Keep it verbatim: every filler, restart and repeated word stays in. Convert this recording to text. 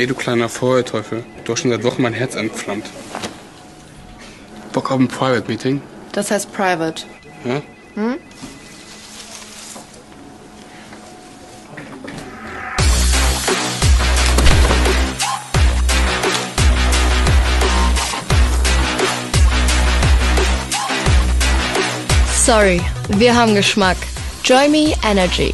Ey, du kleiner Feuerteufel, du hast schon seit Wochen mein Herz angeflammt. Bock auf ein Private Meeting? Das heißt Private. Ja? Hm? Sorry, wir haben Geschmack. Joymeenergy.